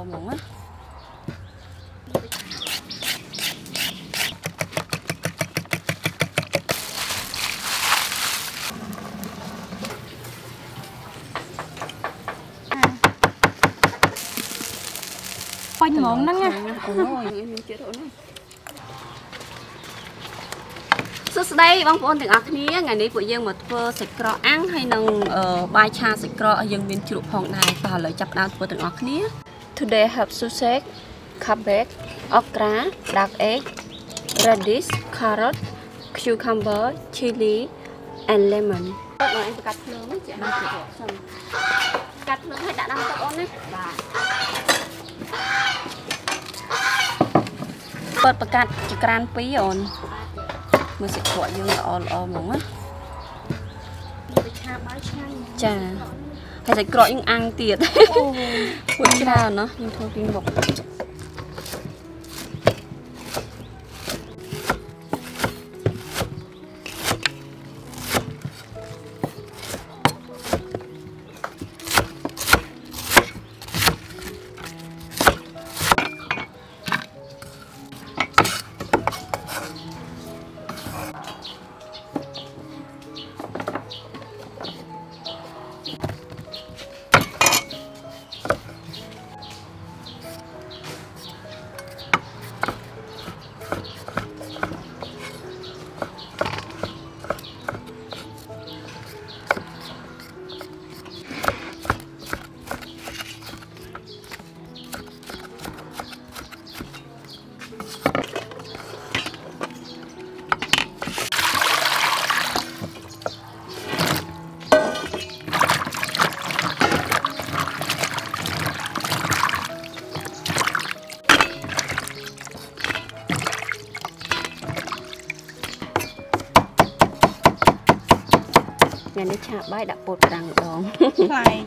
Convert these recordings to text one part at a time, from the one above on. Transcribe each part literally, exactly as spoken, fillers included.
Mama. Quanh món đó nha. Sớm đây băng phun từng ác nha ngày nay của dân mà thưa sạch cỏ ăn hay nâng bài cha sạch cỏ dân miền trụ phòng này và lợi chập đan của từng ác nha. Today I have sausage, cabbage, okra, duck egg, radish, carrot, cucumber, chili, and lemon. Cắt lớn chị ăn thử cắt lớn hay đã đâm tóc ôn đấy. Bật bật cắt chỉ canh pí ôn. Mới sẽ gọi dương là ôn ôn mỏng á. Chà. Thầy sẽ gọi những ăn tiệt. Quên ra nó nhưng thôi kinh bọc. Ngày nay chả bay đã bột răng đón. Phải.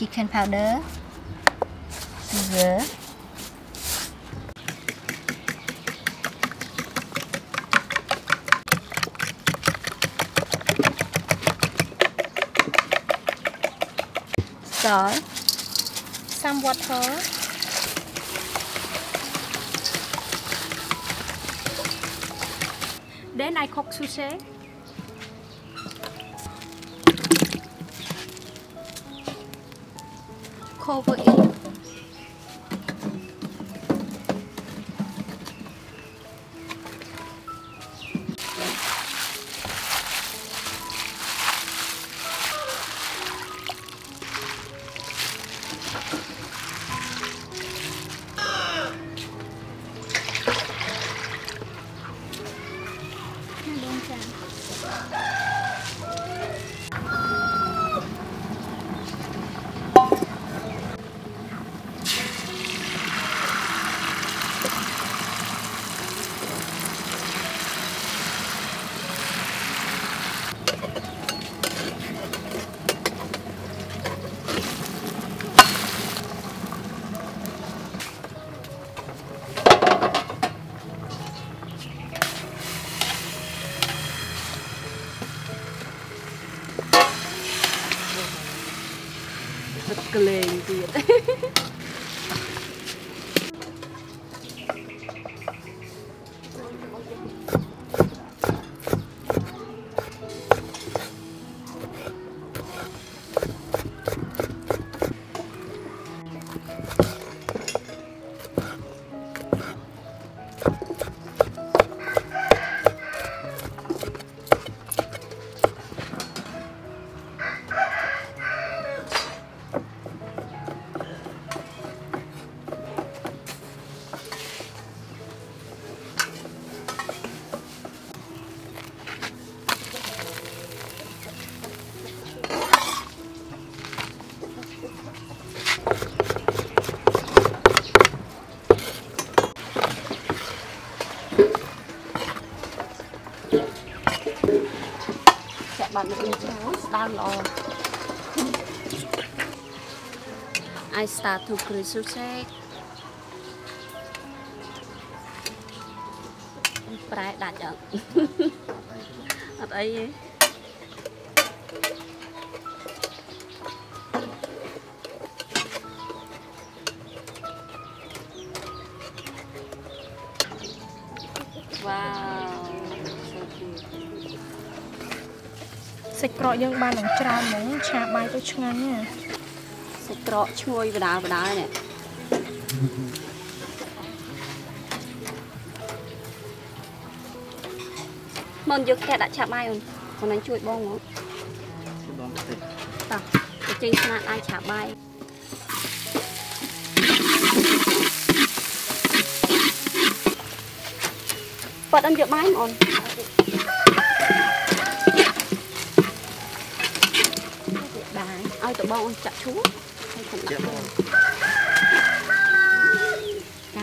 Chicken powder, sugar, salt, some water, then I cook sausage. Cover it. Lên tiệt. I start to crisp it. Fry that up. What are you? Wow, so cute. Sick crop young man and charming, chap by the china. Sick crop choy without dying it. Mon, you get that chap iron when I chew it bong. The thing's not like chap by. But I'm just mine on. I don't want to touch you. I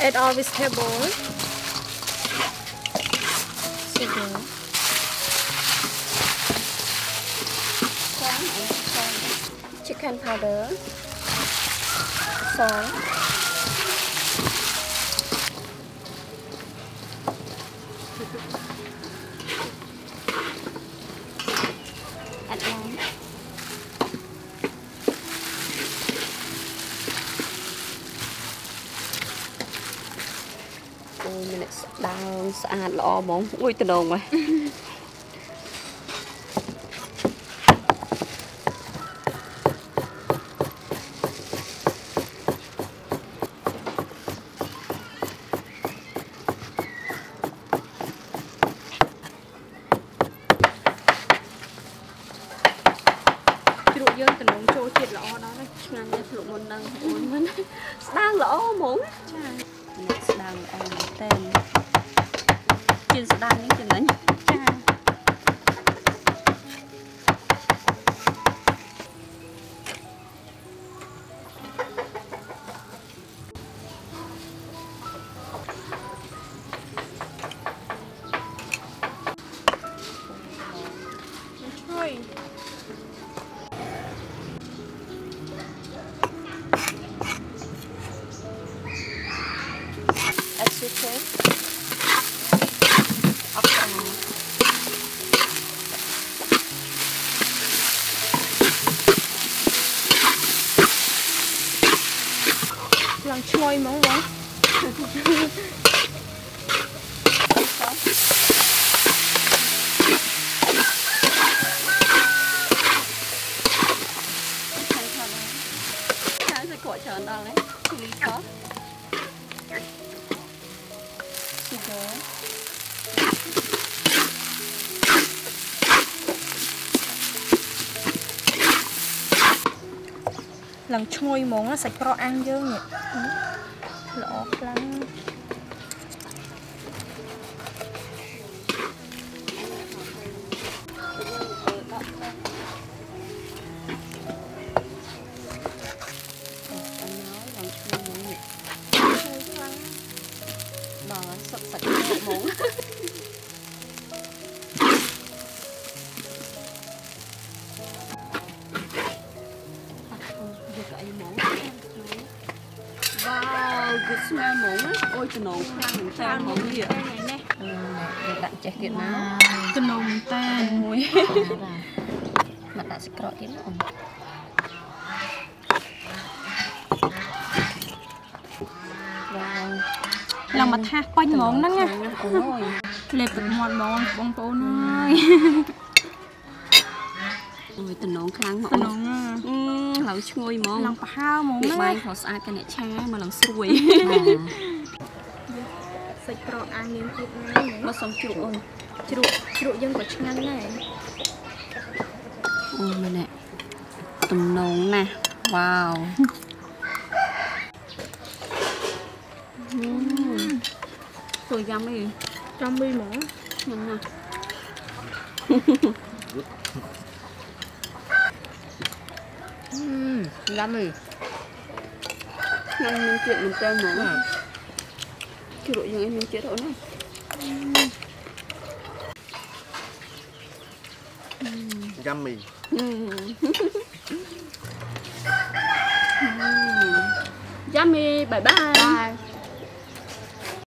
Add all vegetables. Chicken. Chicken powder. Salt. Add one. Minutes down, sad law bóng ui từ đầu mà. Rượu dương từ đầu trôi chuyện law đó đấy, ngăn cái rượu môn đang uống vẫn đang law bóng. Next down on ten. Just down into the night. Làm chui món quá. Cái gì cọ chở đó đấy. Có. Lần chui món nó sạch pro ăn chứ nhỉ. Lọ lắm. Wow, good smell món. Ôi từ nấu khăn trang món gì ạ? Đặt chè kiện nào? Từ nấu tan muối. Mặt đã sạch rõ tiếng rồi. Lòng mặt ha quanh món đó nha. Lẹp bật hoạt món bông bố nơi. Ôi từ nấu khăn món. Từ nấu nha. Lẩu chui món. Lòng bà hao món đấy. Bay họ sai cái này cha mà lòng xuôi. Sạch rõ ăn nên thịt này. Mà xong chụp ôn. Chụp chụp dân của chăn này. Ôi mà nè. Từ nấu nè. Wow. Tôi dám gì? Jambi mỏ. Ngon Mmm, yummy. Năm mình chuyện mình trao mỏ à. Chưa đội dân em mình chế độ nữa. Yummy. Yummy, bye bye. Bye.